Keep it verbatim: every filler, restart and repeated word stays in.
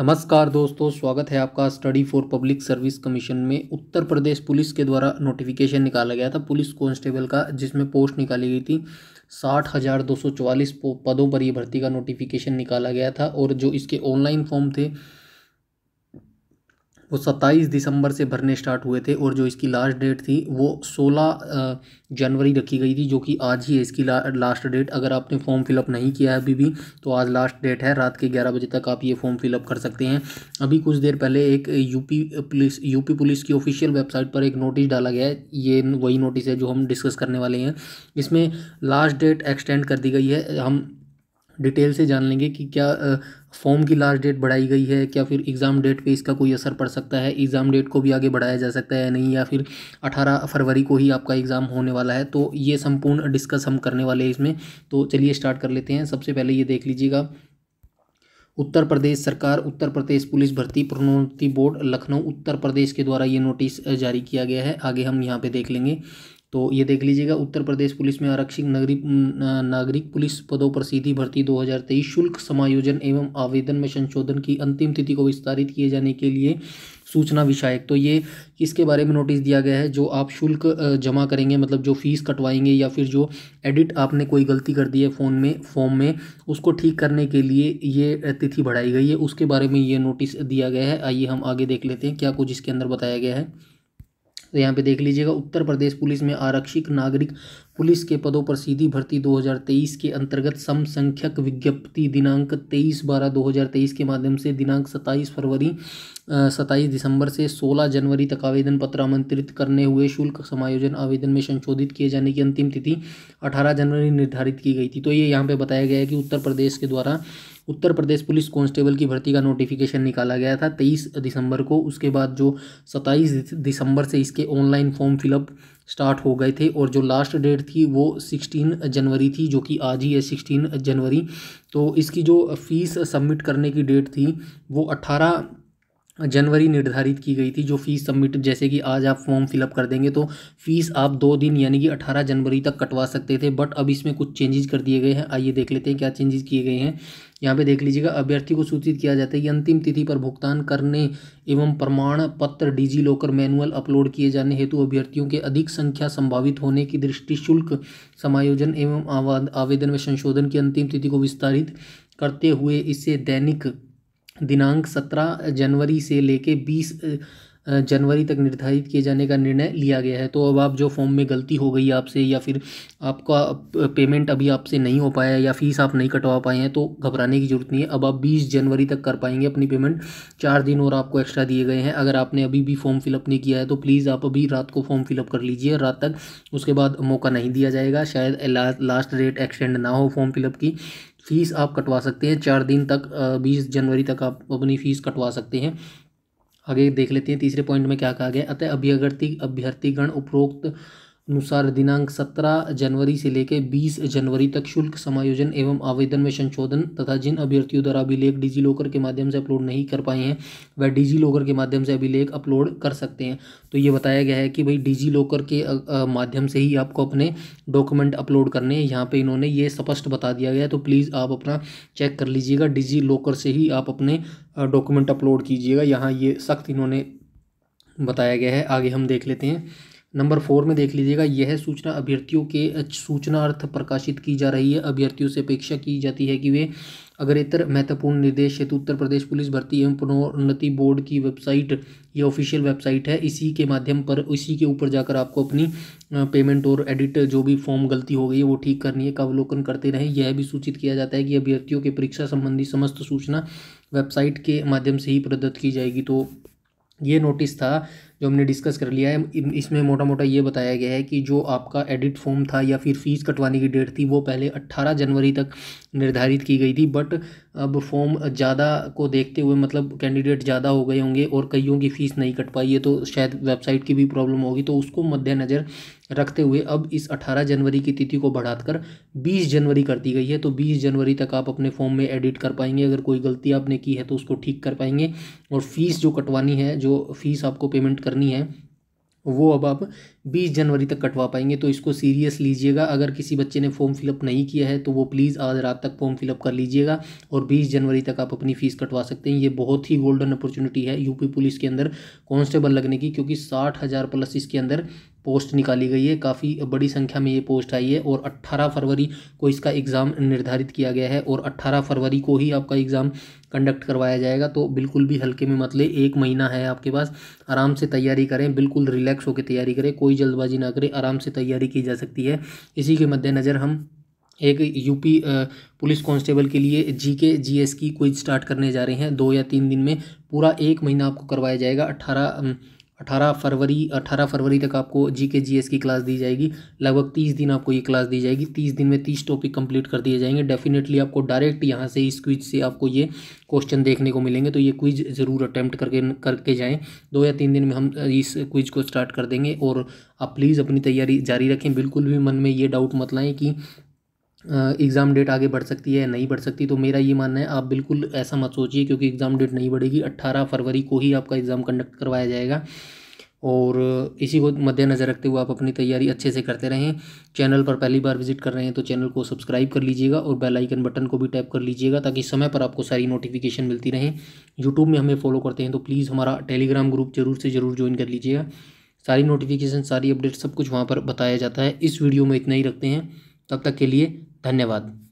नमस्कार दोस्तों, स्वागत है आपका study for public service commission में। उत्तर प्रदेश पुलिस के द्वारा नोटिफिकेशन निकाला गया था पुलिस कांस्टेबल का, जिसमें पोस्ट निकाली गई थी। साठ हज़ार दो सौ चवालीस पदों पर ये भर्ती का नोटिफिकेशन निकाला गया था और जो इसके ऑनलाइन फॉर्म थे वो सत्ताईस दिसंबर से भरने स्टार्ट हुए थे और जो इसकी लास्ट डेट थी वो सोलह जनवरी रखी गई थी, जो कि आज ही है इसकी ला, लास्ट डेट। अगर आपने फॉर्म फिलअप नहीं किया है अभी भी तो आज लास्ट डेट है, रात के ग्यारह बजे तक आप ये फॉर्म फिलअप कर सकते हैं। अभी कुछ देर पहले एक यूपी पुलिस यूपी पुलिस की ऑफिशियल वेबसाइट पर एक नोटिस डाला गया है, ये वही नोटिस है जो हम डिस्कस करने वाले हैं। इसमें लास्ट डेट एक्सटेंड कर दी गई है। हम डिटेल से जान लेंगे कि क्या फॉर्म की लास्ट डेट बढ़ाई गई है, क्या फिर एग्ज़ाम डेट पे इसका कोई असर पड़ सकता है, एग्ज़ाम डेट को भी आगे बढ़ाया जा सकता है या नहीं, या फिर अठारह फरवरी को ही आपका एग्ज़ाम होने वाला है। तो ये संपूर्ण डिस्कस हम करने वाले हैं इसमें। तो चलिए स्टार्ट कर लेते हैं। सबसे पहले ये देख लीजिएगा, उत्तर प्रदेश सरकार, उत्तर प्रदेश पुलिस भर्ती प्रोन्नति बोर्ड, लखनऊ, उत्तर प्रदेश के द्वारा ये नोटिस जारी किया गया है। आगे हम यहाँ पर देख लेंगे। तो ये देख लीजिएगा, उत्तर प्रदेश पुलिस में आरक्षित नागरिक नागरिक पुलिस पदों पर सीधी भर्ती दो हज़ार तेईस शुल्क समायोजन एवं आवेदन में संशोधन की अंतिम तिथि को विस्तारित किए जाने के लिए सूचना विषयक। तो ये इसके बारे में नोटिस दिया गया है, जो आप शुल्क जमा करेंगे, मतलब जो फ़ीस कटवाएंगे या फिर जो एडिट आपने कोई गलती कर दी है फ़ोन में फॉर्म में, उसको ठीक करने के लिए ये तिथि बढ़ाई गई है, उसके बारे में ये नोटिस दिया गया है। आइए हम आगे देख लेते हैं क्या कुछ इसके अंदर बताया गया है। तो यहाँ पे देख लीजिएगा, उत्तर प्रदेश पुलिस में आरक्षित नागरिक पुलिस के पदों पर सीधी भर्ती दो हज़ार तेईस के अंतर्गत समसंख्यक विज्ञप्ति दिनांक तेईस बारह दो हज़ार तेईस के माध्यम से दिनांक सत्ताईस फरवरी सत्ताईस दिसंबर से सोलह जनवरी तक आवेदन पत्र आमंत्रित करने हुए शुल्क समायोजन आवेदन में संशोधित किए जाने की अंतिम तिथि अठारह जनवरी निर्धारित की गई थी। तो ये यहाँ पे बताया गया है कि उत्तर प्रदेश के द्वारा उत्तर प्रदेश पुलिस कांस्टेबल की भर्ती का नोटिफिकेशन निकाला गया था तेईस दिसंबर को। उसके बाद जो सत्ताईस दिसंबर से इसके ऑनलाइन फॉर्म फिलअप स्टार्ट हो गए थे और जो लास्ट डेट थी वो सोलह जनवरी थी, जो कि आज ही है सोलह जनवरी। तो इसकी जो फ़ीस सबमिट करने की डेट थी वो अठारह जनवरी निर्धारित की गई थी। जो फ़ीस सबमिट, जैसे कि आज आप फॉर्म फिलअप कर देंगे तो फ़ीस आप दो दिन यानी कि अठारह जनवरी तक कटवा सकते थे, बट अब इसमें कुछ चेंजेस कर दिए गए हैं। आइए देख लेते हैं क्या चेंजेस किए गए हैं। यहाँ पे देख लीजिएगा, अभ्यर्थी को सूचित किया जाता है कि अंतिम तिथि पर भुगतान करने एवं प्रमाण पत्र डिजी लॉकर मैनुअल अपलोड किए जाने हेतु अभ्यर्थियों के अधिक संख्या संभावित होने की दृष्टि शुल्क समायोजन एवं आवेदन में संशोधन की अंतिम तिथि को विस्तारित करते हुए इसे दैनिक दिनांक सत्रह जनवरी से लेके बीस जनवरी तक निर्धारित किए जाने का निर्णय लिया गया है। तो अब आप जो फॉर्म में गलती हो गई आपसे, या फिर आपका पेमेंट अभी आपसे नहीं हो पाया या फीस आप नहीं कटवा पाए हैं, तो घबराने की जरूरत नहीं है। अब आप बीस जनवरी तक कर पाएंगे अपनी पेमेंट। चार दिन और आपको एक्स्ट्रा दिए गए हैं। अगर आपने अभी भी फॉर्म फिलअप नहीं किया है तो प्लीज़ आप अभी रात को फॉर्म फिलअप कर लीजिए, रात तक। उसके बाद मौका नहीं दिया जाएगा, शायद लास्ट डेट एक्सटेंड ना हो फॉर्म फिलअप की। फ़ीस आप कटवा सकते हैं चार दिन तक, बीस जनवरी तक आप अपनी फ़ीस कटवा सकते हैं। आगे देख लेते हैं तीसरे पॉइंट में क्या कहा गया। अतः अभ्यर्थी अभ्यर्थीगण उपरोक्त अनुसार दिनांक सत्रह जनवरी से लेकर बीस जनवरी तक शुल्क समायोजन एवं आवेदन में संशोधन तथा जिन अभ्यर्थियों द्वारा अभिलेख डिजी लॉकर के माध्यम से अपलोड नहीं कर पाए हैं वह डिजी लॉकर के माध्यम से अभिलेख अपलोड कर सकते हैं। तो ये बताया गया है कि भाई डिजी लॉकर के आ, आ, माध्यम से ही आपको अपने डॉक्यूमेंट अपलोड करने हैं। यहाँ पर इन्होंने ये स्पष्ट बता दिया गया, तो प्लीज़ आप अपना चेक कर लीजिएगा, डिजी लॉकर से ही आप अपने डॉक्यूमेंट अपलोड कीजिएगा। यहाँ ये सख्त इन्होंने बताया गया है। आगे हम देख लेते हैं नंबर फोर में, देख लीजिएगा, यह सूचना अभ्यर्थियों के सूचनार्थ प्रकाशित की जा रही है। अभ्यर्थियों से अपेक्षा की जाती है कि वे अग्रेतर महत्वपूर्ण निर्देश हेतु उत्तर प्रदेश पुलिस भर्ती एवं प्रोन्नति बोर्ड की वेबसाइट, ये ऑफिशियल वेबसाइट है, इसी के माध्यम पर, इसी के ऊपर जाकर आपको अपनी पेमेंट और एडिट जो भी फॉर्म गलती हो गई है वो ठीक करनी है, का अवलोकन करते रहें। यह भी सूचित किया जाता है कि अभ्यर्थियों के परीक्षा संबंधी समस्त सूचना वेबसाइट के माध्यम से ही प्रदत्त की जाएगी। तो ये नोटिस था जो हमने डिस्कस कर लिया है। इसमें मोटा मोटा ये बताया गया है कि जो आपका एडिट फॉर्म था या फिर फीस कटवाने की डेट थी वो पहले अठारह जनवरी तक निर्धारित की गई थी, बट अब फॉर्म ज़्यादा को देखते हुए, मतलब कैंडिडेट ज़्यादा हो गए होंगे और कईयों की फ़ीस नहीं कट पाई है, तो शायद वेबसाइट की भी प्रॉब्लम होगी, तो उसको मद्देनज़र रखते हुए अब इस अठारह जनवरी की तिथि को बढ़ाकर बीस जनवरी कर दी गई है। तो बीस जनवरी तक आप अपने फॉर्म में एडिट कर पाएंगे, अगर कोई गलती आपने की है तो उसको ठीक कर पाएंगे। और फ़ीस जो कटवानी है, जो फ़ीस आपको पेमेंट करनी है वो अब आप बीस जनवरी तक कटवा पाएंगे। तो इसको सीरियस लीजिएगा। अगर किसी बच्चे ने फॉर्म फिलअप नहीं किया है तो वो प्लीज़ आज रात तक फॉर्म फिलअप कर लीजिएगा और बीस जनवरी तक आप अपनी फ़ीस कटवा सकते हैं। ये बहुत ही गोल्डन अपॉर्चुनिटी है यूपी पुलिस के अंदर कांस्टेबल लगने की, क्योंकि साठ हज़ार प्लस इसके अंदर पोस्ट निकाली गई है। काफ़ी बड़ी संख्या में ये पोस्ट आई है और अट्ठारह फरवरी को इसका एग्ज़ाम निर्धारित किया गया है और अट्ठारह फरवरी को ही आपका एग्ज़ाम कंडक्ट करवाया जाएगा। तो बिल्कुल भी हल्के में मत ले, एक महीना है आपके पास, आराम से तैयारी करें, बिल्कुल रिलैक्स होकर तैयारी करें, कोई जल्दबाजी ना करें, आराम से तैयारी की जा सकती है। इसी के मद्देनज़र हम एक यूपी पुलिस कांस्टेबल के लिए जीके जीएस की क्विज स्टार्ट करने जा रहे हैं। दो या तीन दिन में पूरा एक महीना आपको करवाया जाएगा। अट्ठारह अठारह फरवरी अठारह फरवरी तक आपको जी के जी एस की क्लास दी जाएगी। लगभग तीस दिन आपको ये क्लास दी जाएगी। तीस दिन में तीस टॉपिक कंप्लीट कर दिए जाएंगे। डेफिनेटली आपको डायरेक्ट यहाँ से इस क्विज से आपको ये क्वेश्चन देखने को मिलेंगे। तो ये क्विज ज़रूर अटैम्प्ट करके करके जाएं। दो या तीन दिन में हम इस क्विज को स्टार्ट कर देंगे और आप प्लीज़ अपनी तैयारी जारी रखें। बिल्कुल भी मन में ये डाउट मत लाएँ कि एग्ज़ाम डेट आगे बढ़ सकती है या नहीं बढ़ सकती। तो मेरा ये मानना है आप बिल्कुल ऐसा मत सोचिए, क्योंकि एग्ज़ाम डेट नहीं बढ़ेगी। अट्ठारह फरवरी को ही आपका एग्ज़ाम कंडक्ट करवाया जाएगा और इसी को मद्देनज़र रखते हुए आप अपनी तैयारी अच्छे से करते रहें। चैनल पर पहली बार विजिट कर रहे हैं तो चैनल को सब्सक्राइब कर लीजिएगा और बेल आइकन बटन को भी टैप कर लीजिएगा, ताकि समय पर आपको सारी नोटिफिकेशन मिलती रहें। यूट्यूब में हमें फॉलो करते हैं तो प्लीज़ हमारा टेलीग्राम ग्रुप ज़रूर से ज़रूर ज्वाइन कर लीजिएगा। सारी नोटिफिकेशन, सारी अपडेट, सब कुछ वहाँ पर बताया जाता है। इस वीडियो में इतना ही रखते हैं। तब तक के लिए धन्यवाद।